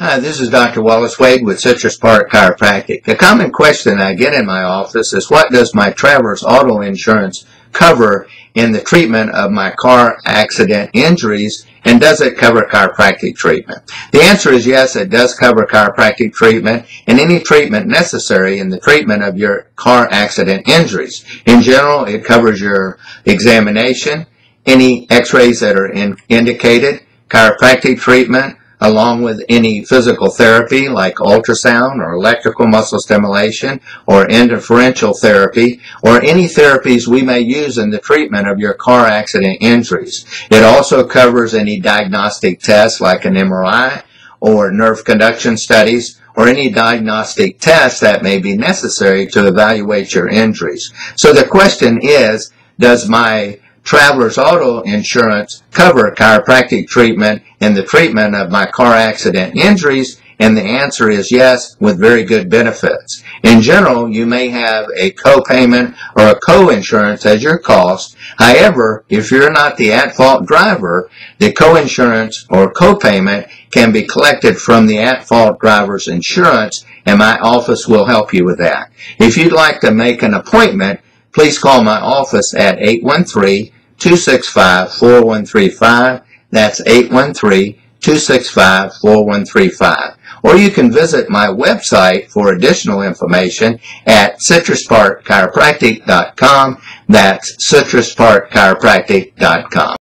Hi, this is Dr. Wallace Wade with Citrus Park Chiropractic. A common question I get in my office is, what does my Travelers Auto Insurance cover in the treatment of my car accident injuries, and does it cover chiropractic treatment? The answer is yes, it does cover chiropractic treatment and any treatment necessary in the treatment of your car accident injuries. In general, it covers your examination, any x-rays that are indicated, chiropractic treatment, along with any physical therapy like ultrasound or electrical muscle stimulation or interferential therapy, or any therapies we may use in the treatment of your car accident injuries. It also covers any diagnostic tests like an MRI or nerve conduction studies, or any diagnostic tests that may be necessary to evaluate your injuries. So the question is, does my Travelers Auto Insurance cover chiropractic treatment and the treatment of my car accident injuries? And the answer is yes, with very good benefits. In general, you may have a co-payment or a co-insurance as your cost. However, if you're not the at-fault driver, the co-insurance or co-payment can be collected from the at-fault driver's insurance, and my office will help you with that. If you'd like to make an appointment, please call my office at 813-265-4135. That's 813-265-4135. Or you can visit my website for additional information at citrusparkchiropractic.com. That's citrusparkchiropractic.com.